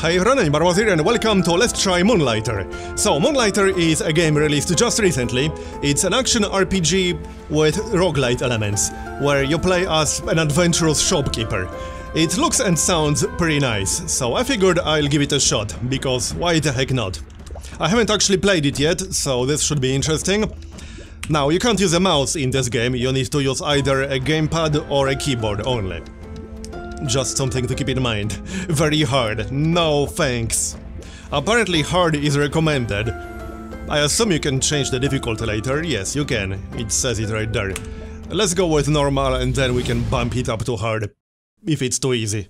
Hi everyone, I'm Marbozir and welcome to Let's Try Moonlighter. So, Moonlighter is a game released just recently. It's an action RPG with roguelite elements, where you play as an adventurous shopkeeper. It looks and sounds pretty nice, so I figured I'll give it a shot, because why the heck not? I haven't actually played it yet, so this should be interesting. Now, you can't use a mouse in this game, you need to use either a gamepad or a keyboard only. Just something to keep in mind. Very hard. No thanks. Apparently hard is recommended. I assume you can change the difficulty later. Yes, you can. It says it right there. Let's go with normal and then we can bump it up to hard, if it's too easy.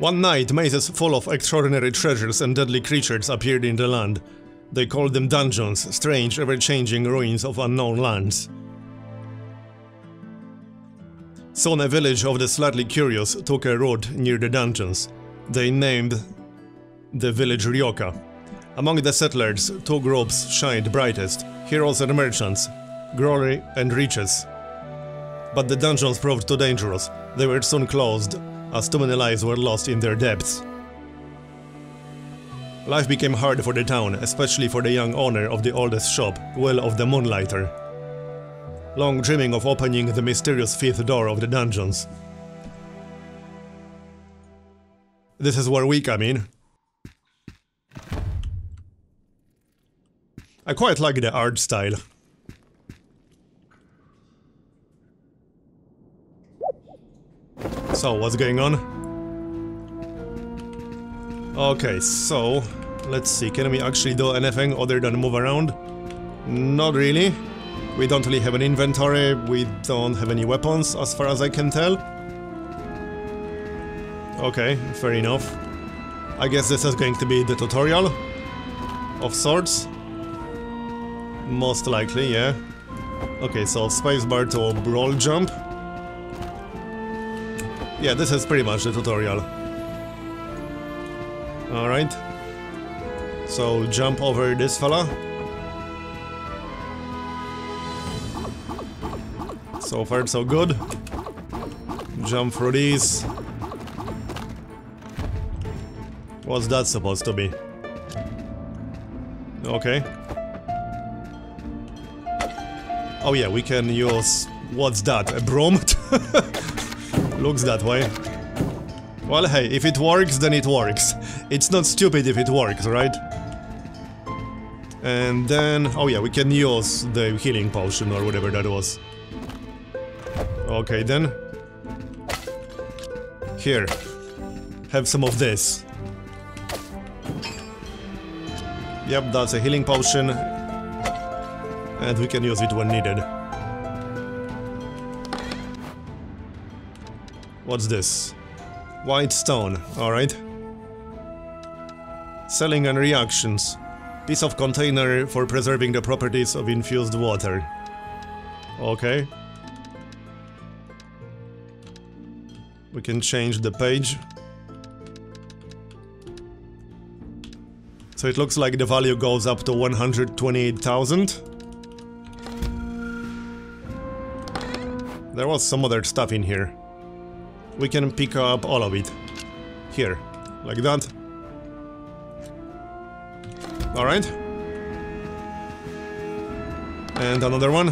One night, mazes full of extraordinary treasures and deadly creatures appeared in the land. They called them dungeons, strange, ever-changing ruins of unknown lands. Soon a village of the slightly curious took a road near the dungeons. They named the village Ryoka. Among the settlers, two groups shined brightest, heroes and merchants, glory and riches. But the dungeons proved too dangerous. They were soon closed, as too many lives were lost in their depths. Life became hard for the town, especially for the young owner of the oldest shop, Will of the Moonlighter. Long dreaming of opening the mysterious fifth door of the dungeons. This is where we come in. I quite like the art style. So, what's going on? Okay, so let's see, can we actually do anything other than move around? Not really. We don't really have an inventory, we don't have any weapons as far as I can tell. Okay, fair enough. I guess this is going to be the tutorial of sorts. Most likely, yeah. Okay, so spacebar to roll jump. Yeah, this is pretty much the tutorial. Alright, so jump over this fella. So far so good. Jump through these. What's that supposed to be? Okay. Oh yeah, we can use... what's that? A broom? Looks that way. Well, hey, if it works, then it works. It's not stupid if it works, right? And then... oh yeah, we can use the healing potion or whatever that was. Okay, then. Here. Have some of this. Yep, that's a healing potion. And we can use it when needed. What's this? White stone, alright. Selling and reactions. Piece of container for preserving the properties of infused water. Okay. We can change the page. So it looks like the value goes up to 128,000. There was some other stuff in here. We can pick up all of it. Here, like that. Alright. And another one.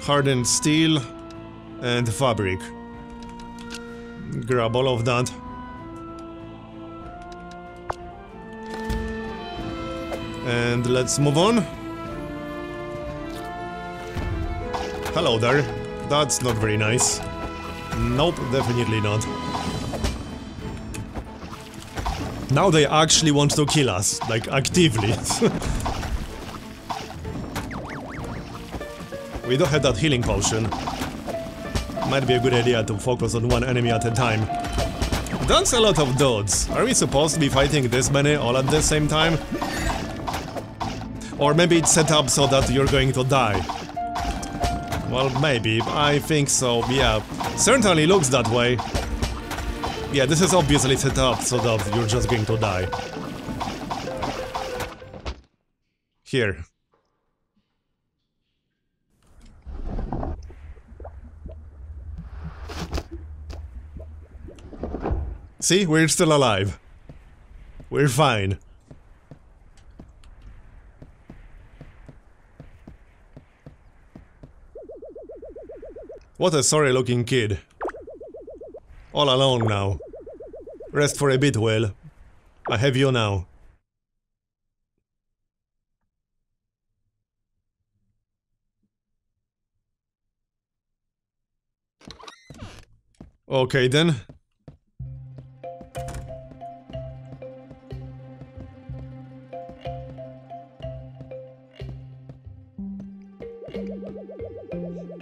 Hardened steel and fabric. Grab all of that. And let's move on. Hello there. That's not very nice. Nope, definitely not. Now they actually want to kill us, like, actively. We don't have that healing potion. Might be a good idea to focus on one enemy at a time. That's a lot of dudes. Are we supposed to be fighting this many all at the same time? Or maybe it's set up so that you're going to die. Well, maybe. I think so, yeah. Certainly looks that way. Yeah, this is obviously set up so that you're just going to die. Here. See? We're still alive. We're fine. What a sorry looking kid. All alone now. Rest for a bit, Will. I have you now. Okay then.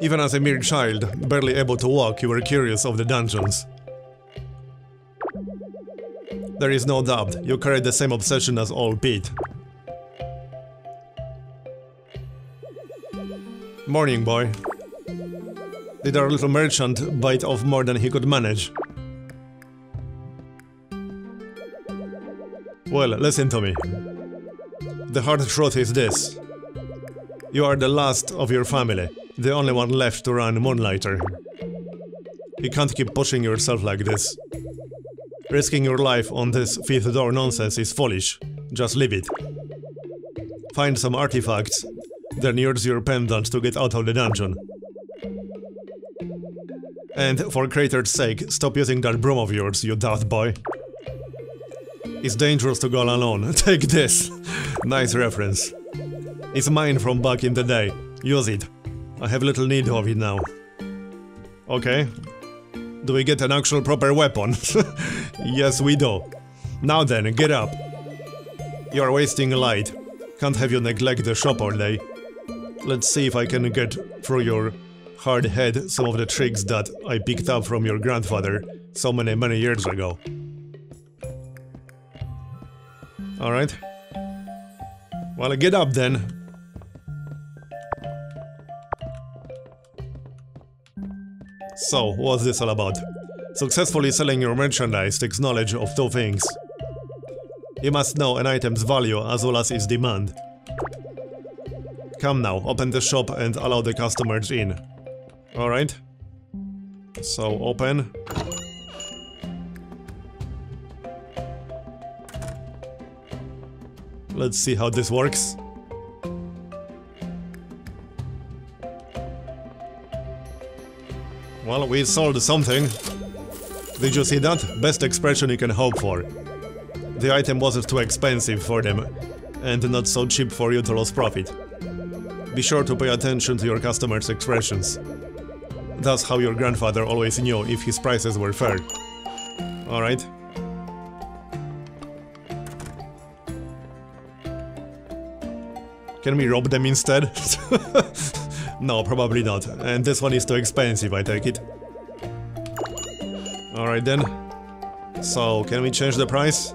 Even as a mere child, barely able to walk, you were curious of the dungeons. There is no doubt, you carried the same obsession as old Pete. Morning, boy. Did our little merchant bite off more than he could manage? Well, listen to me. The hard truth is this. You are the last of your family, the only one left to run Moonlighter. You can't keep pushing yourself like this. Risking your life on this fifth door nonsense is foolish. Just leave it. Find some artifacts, then use your pendant to get out of the dungeon. And for Creator's sake, stop using that broom of yours, you daft boy. It's dangerous to go alone. Take this. Nice reference. It's mine from back in the day. Use it. I have little need of it now. Okay. Do we get an actual proper weapon? Yes, we do. Now then, get up. You're wasting light. Can't have you neglect the shop all day. Let's see if I can get through your hard head some of the tricks that I picked up from your grandfather so many years ago. Alright. Well, get up then. So, what's this all about? Successfully selling your merchandise takes knowledge of two things. You must know an item's value as well as its demand. Come now, open the shop and allow the customers in. Alright. So, open. Let's see how this works. Well, we sold something. Did you see that? Best expression you can hope for. The item wasn't too expensive for them, and not so cheap for you to lose profit. Be sure to pay attention to your customers' expressions. That's how your grandfather always knew if his prices were fair. Alright. Can we rob them instead? No, probably not. And this one is too expensive, I take it. Alright then. So, can we change the price?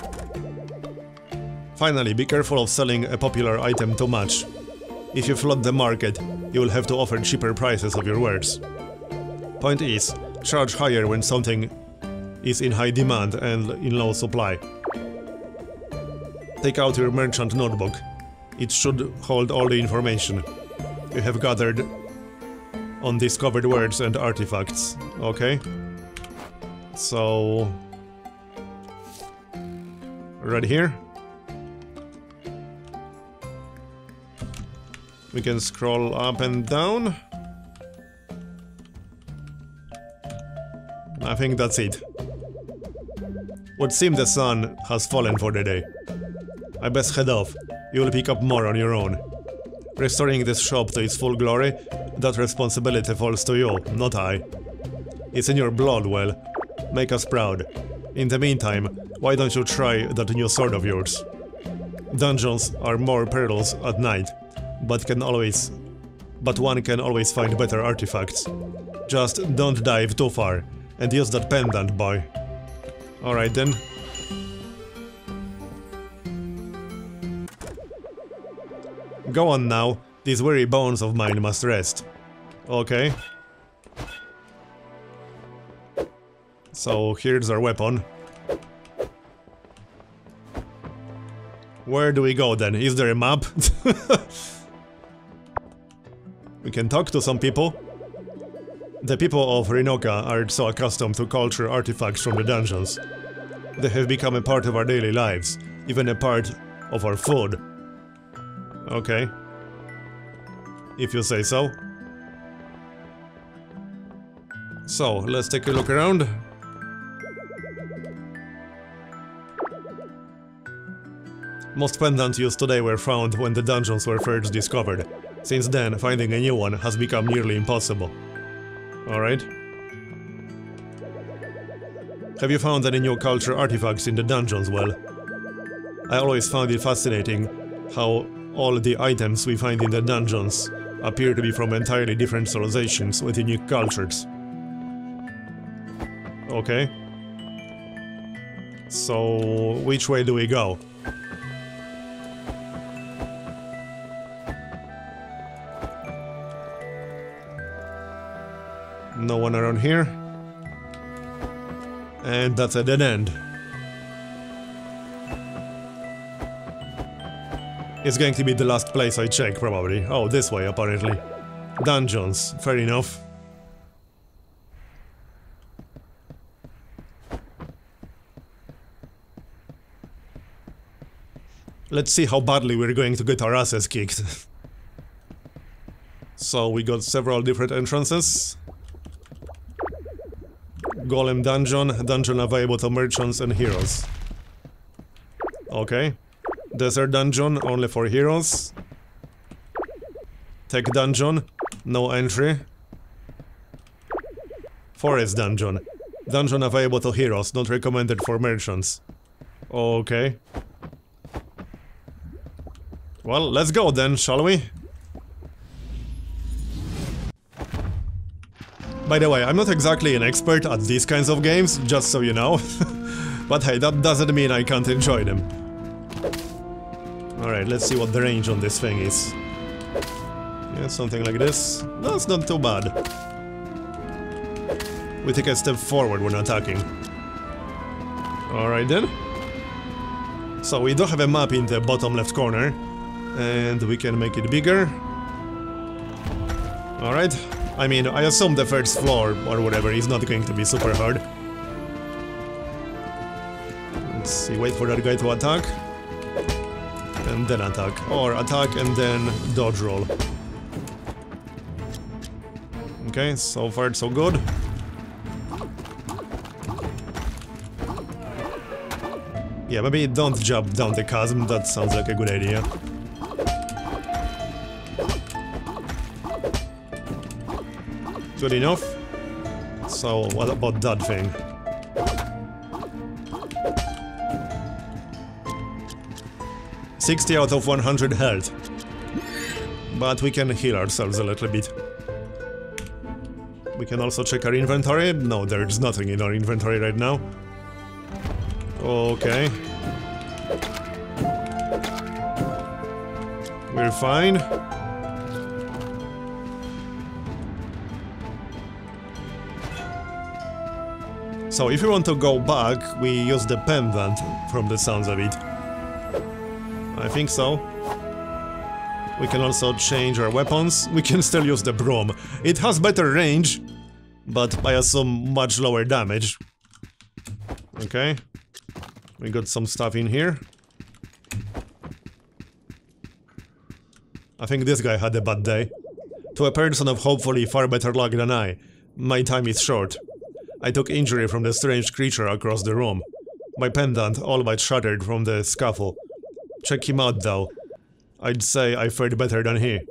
Finally, be careful of selling a popular item too much. If you flood the market, you will have to offer cheaper prices of your wares. Point is, charge higher when something is in high demand and in low supply. Take out your merchant notebook. It should hold all the information you have gathered on discovered words and artifacts. Okay. So... right here. We can scroll up and down. I think that's it. Would seem the sun has fallen for the day. I best head off. You'll pick up more on your own. Restoring this shop to its full glory, that responsibility falls to you, not I. It's in your blood, Will. Make us proud. In the meantime, why don't you try that new sword of yours? Dungeons are more perilous at night, but one can always find better artifacts. Just don't dive too far, and use that pendant, boy. Alright then. Go on now, these weary bones of mine must rest. Okay. So, here's our weapon. Where do we go then? Is there a map? We can talk to some people. The people of Rynoka are so accustomed to culture artifacts from the dungeons. They have become a part of our daily lives, even a part of our food. Okay. If you say so. So, let's take a look around. Most pendants used today were found when the dungeons were first discovered. Since then, finding a new one has become nearly impossible. Alright. Have you found any new culture artifacts in the dungeons, Will? I always found it fascinating how all the items we find in the dungeons appear to be from entirely different civilizations with unique cultures. Okay. So, which way do we go? No one around here. And that's a dead end. It's going to be the last place I check, probably. Oh, this way, apparently. Dungeons, fair enough. Let's see how badly we're going to get our asses kicked. So, we got several different entrances. Golem dungeon, dungeon available to merchants and heroes. Okay. Desert dungeon, only for heroes. Tech dungeon, no entry. Forest dungeon, dungeon available to heroes, not recommended for merchants. Okay. Well, let's go then, shall we? By the way, I'm not exactly an expert at these kinds of games, just so you know. But hey, that doesn't mean I can't enjoy them. Alright, let's see what the range on this thing is. Yeah, something like this. That's not too bad. We take a step forward when attacking. Alright then. So we do have a map in the bottom left corner. And we can make it bigger. Alright. I mean, I assume the first floor, or whatever, is not going to be super hard. Let's see, wait for that guy to attack. And then attack. Or attack and then dodge roll. Okay, so far so good. Yeah, maybe don't jump down the chasm, that sounds like a good idea. Good enough. So, what about that thing? $60 out of 100 health. But we can heal ourselves a little bit. We can also check our inventory. No, there's nothing in our inventory right now. Okay. We're fine. So if you want to go back, we use the pendant, from the sounds of it. I think so. We can also change our weapons. We can still use the broom. It has better range, but I assume much lower damage. Okay. We got some stuff in here. I think this guy had a bad day. To a person of hopefully far better luck than I, my time is short. I took injury from the strange creature across the room. My pendant, all but shattered from the scuffle. Check him out though. I'd say I fared better than he.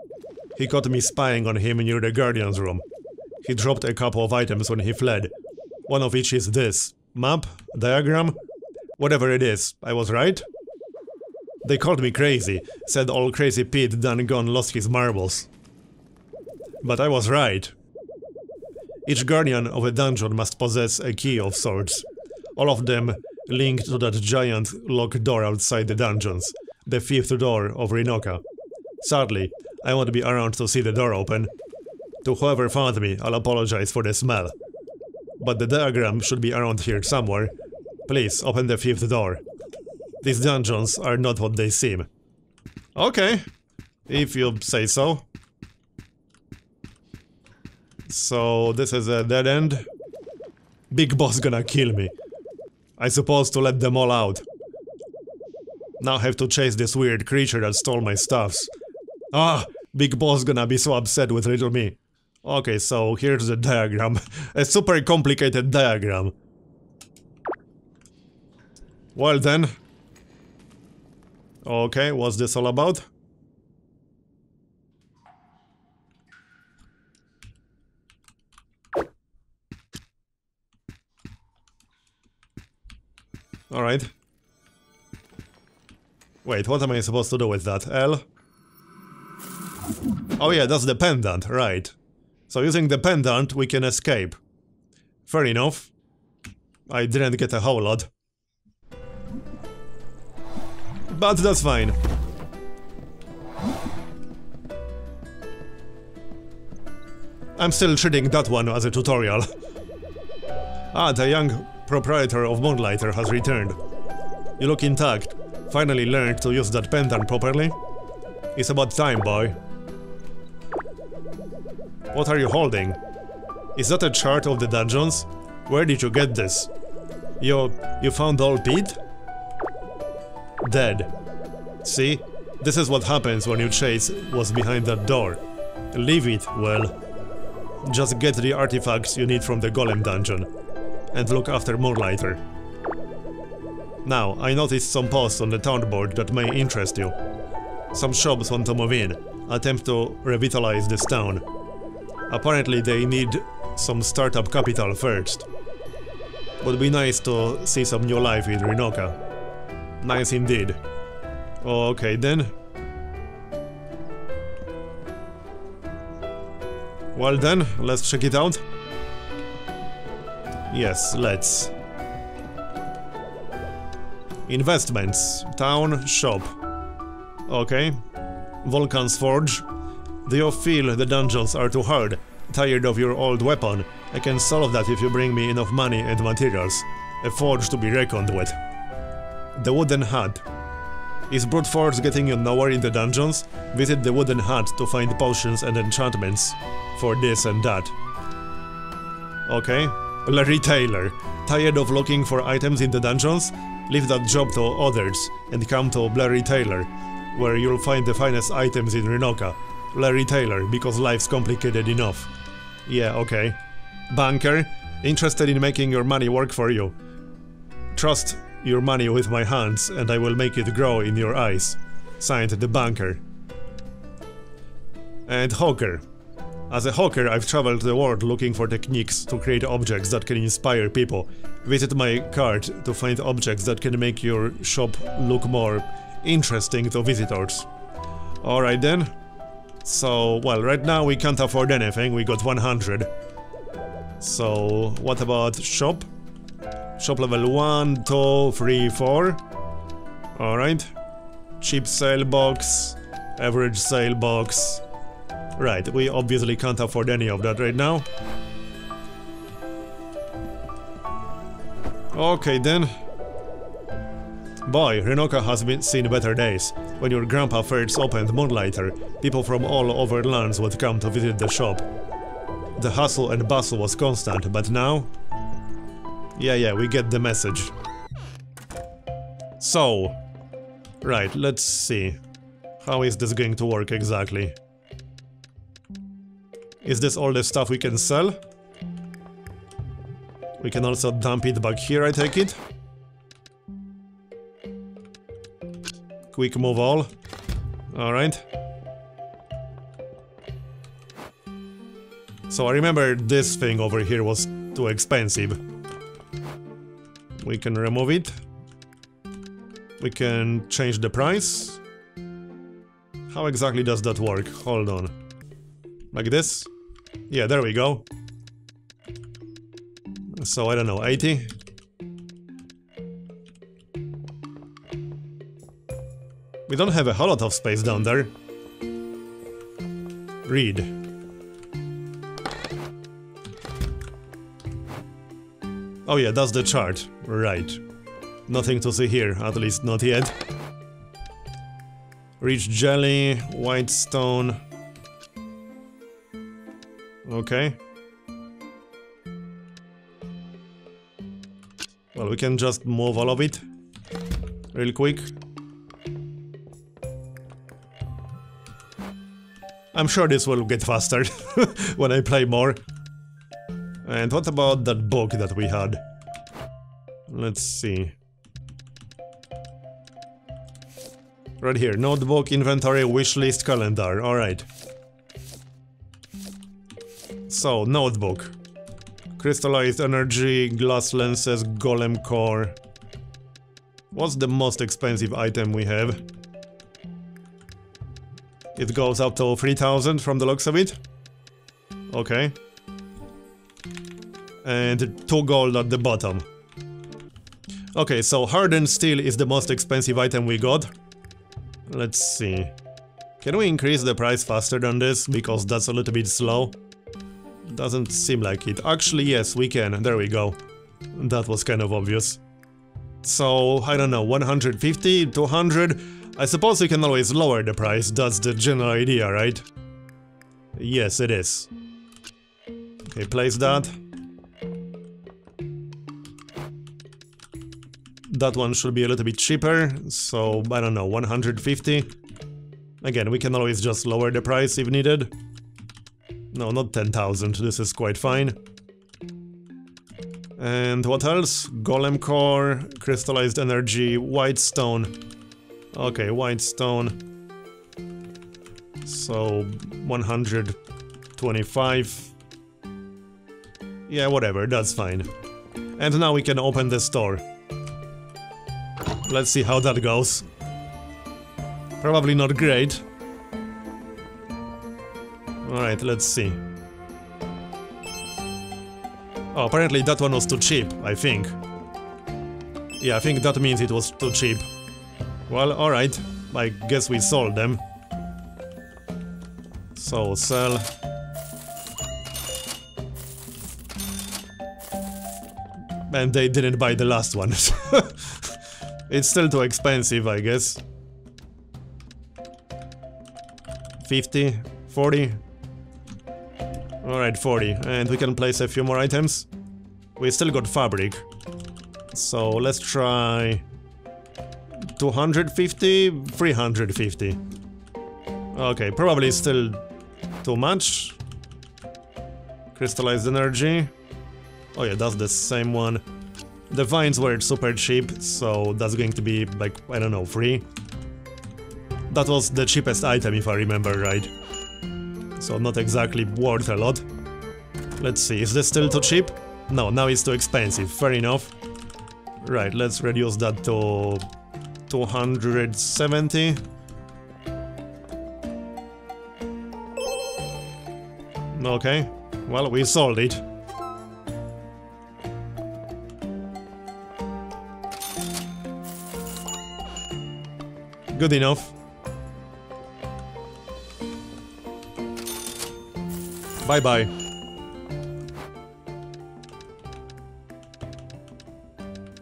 He caught me spying on him near the guardian's room. He dropped a couple of items when he fled. One of which is this. Map? Diagram? Whatever it is, I was right? They called me crazy, said old crazy Pete done gone lost his marbles. But I was right. Each guardian of a dungeon must possess a key of sorts. All of them linked to that giant locked door outside the dungeons, the fifth door of Rynoka. Sadly, I won't be around to see the door open. To whoever found me, I'll apologize for the smell. But the diagram should be around here somewhere. Please, open the fifth door. These dungeons are not what they seem. Okay, if you say so. So, this is a dead end. Big boss gonna kill me. I supposed to let them all out. Now I have to chase this weird creature that stole my stuffs. Ah, Big Boss gonna be so upset with little me. Okay, so here's the diagram. A super complicated diagram. Well then. Okay, what's this all about? Alright. Wait, what am I supposed to do with that? L? Oh yeah, that's the pendant, right. So using the pendant, we can escape. Fair enough. I didn't get a whole lot. But that's fine. I'm still treating that one as a tutorial. Ah, the young proprietor of Moonlighter has returned. You look intact. Finally learned to use that pendant properly. It's about time, boy. What are you holding? Is that a chart of the dungeons? Where did you get this? You found old Pete? Dead. See? This is what happens when you chase what's behind that door. Leave it, Will. Just get the artifacts you need from the Golem dungeon. And look after Moonlighter. Now, I noticed some posts on the town board that may interest you. Some shops on Tomovin attempt to revitalize this town. Apparently they need some startup capital first. Would be nice to see some new life in Rynoka. Nice indeed. Okay then. Well then, let's check it out. Yes, let's. Investments. Town. Shop. Okay. Vulcan's forge. Do you feel the dungeons are too hard? Tired of your old weapon? I can solve that if you bring me enough money and materials. A forge to be reckoned with. The wooden hut. Is brute force getting you nowhere in the dungeons? Visit the wooden hut to find potions and enchantments. For this and that. Okay. Blurry Taylor. Tired of looking for items in the dungeons? Leave that job to others and come to Blurry Taylor, where you'll find the finest items in Rynoka. Blurry Taylor, because life's complicated enough. Yeah, okay. Banker, interested in making your money work for you. Trust your money with my hands and I will make it grow in your eyes. Signed, the Banker. And Hawker. As a hawker, I've traveled the world looking for techniques to create objects that can inspire people. Visit my cart to find objects that can make your shop look more interesting to visitors. Alright then. So, well, right now we can't afford anything, we got 100. So, what about shop? Shop level 1, 2, 3, 4. Alright. Cheap sale box, average sale box. Right, we obviously can't afford any of that right now. Okay then. Boy, Rynoka has seen better days. When your grandpa first opened Moonlighter, people from all over lands would come to visit the shop. The hustle and bustle was constant, but now... Yeah, we get the message. So... Right, let's see. How is this going to work exactly? Is this all the stuff we can sell? We can also dump it back here, I take it. Quick move all. Alright. So I remember this thing over here was too expensive. We can remove it. We can change the price. How exactly does that work? Hold on. Like this? Yeah, there we go. So, I don't know, 80? We don't have a whole lot of space down there. Read. Oh yeah, that's the chart. Right. Nothing to see here, at least not yet. Rich jelly, white stone... Okay. Well, we can just move all of it real quick. I'm sure this will get faster when I play more. And what about that book that we had? Let's see. Right here, notebook, inventory, wishlist, calendar, alright. So, notebook. Crystallized energy, glass lenses, golem core. What's the most expensive item we have? It goes up to 3,000 from the looks of it. Okay. And 2 gold at the bottom. Okay, so hardened steel is the most expensive item we got. Let's see. Can we increase the price faster than this? Because that's a little bit slow. Doesn't seem like it. Actually, yes, we can. There we go. That was kind of obvious. So, I don't know, 150, 200? I suppose you can always lower the price, that's the general idea, right? Yes, it is. Okay, place that. That one should be a little bit cheaper, so, I don't know, 150. Again, we can always just lower the price if needed. No, not 10,000, this is quite fine. And what else? Golem core, crystallized energy, white stone. Okay, white stone. So, 125. Yeah, whatever, that's fine. And now we can open the store. Let's see how that goes. Probably not great. Alright, let's see. Oh, apparently that one was too cheap, I think. Yeah, I think that means it was too cheap. Well, alright. I guess we sold them. So, sell. And they didn't buy the last one. It's still too expensive, I guess. 50? 40? Alright, 40. And we can place a few more items. We still got fabric. So, let's try... 250, 350. Okay, probably still too much. Crystallized energy. Oh yeah, that's the same one. The vines were super cheap, so that's going to be like, I don't know, free. That was the cheapest item if I remember right. So not exactly worth a lot. Let's see, is this still too cheap? No, now it's too expensive, fair enough. Right, let's reduce that to... 270. Okay, well, we sold it. Good enough. Bye-bye.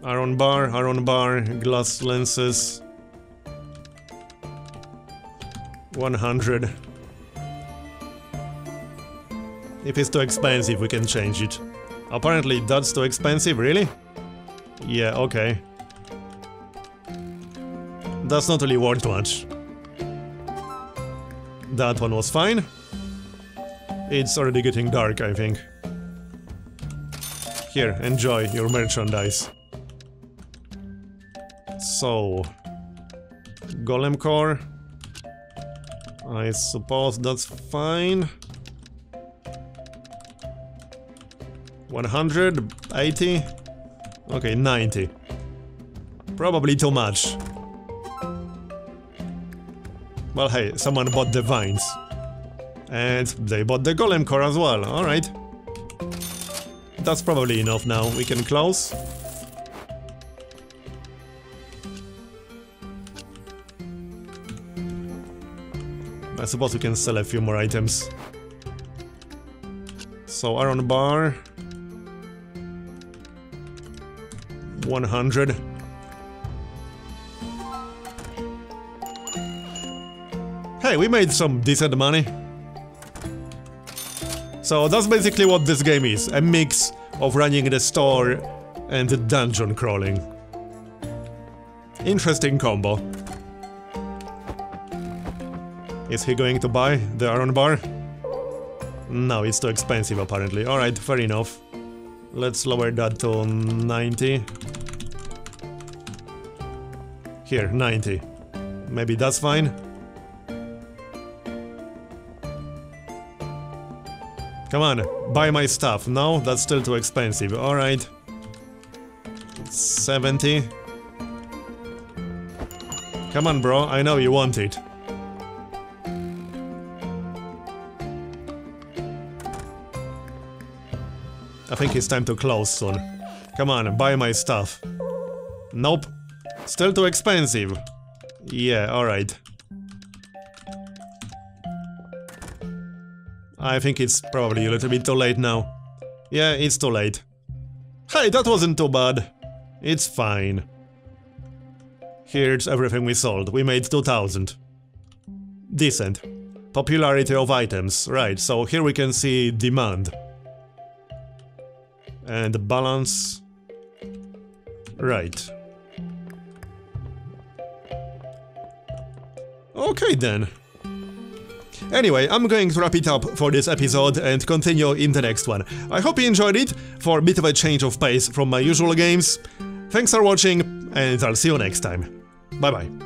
Iron bar, glass lenses. 100. If it's too expensive, we can change it. Apparently, that's too expensive, really? Yeah, okay. That's not really worth much. That one was fine. It's already getting dark, I think. Here, enjoy your merchandise. So, golem core, I suppose that's fine. 180, okay, 90. Probably too much. Well, hey, someone bought the vines. And they bought the golem core as well, alright. That's probably enough now, we can close. I suppose we can sell a few more items. So, iron bar... 100. Hey, we made some decent money. So, that's basically what this game is. A mix of running the store and dungeon crawling. Interesting combo. Is he going to buy the iron bar? No, it's too expensive apparently. Alright, fair enough. Let's lower that to 90. Here, 90. Maybe that's fine. Come on, buy my stuff. No, that's still too expensive. Alright. 70. Come on, bro, I know you want it. I think it's time to close soon. Come on, buy my stuff. Nope. Still too expensive. Yeah, alright. I think it's probably a little bit too late now. Yeah, it's too late. Hey, that wasn't too bad. It's fine. Here's everything we sold. We made 2,000. Decent. Popularity of items. Right, so here we can see demand. And balance. Right. Okay then. Anyway, I'm going to wrap it up for this episode and continue in the next one. I hope you enjoyed it, for a bit of a change of pace from my usual games. Thanks for watching, and I'll see you next time. Bye bye.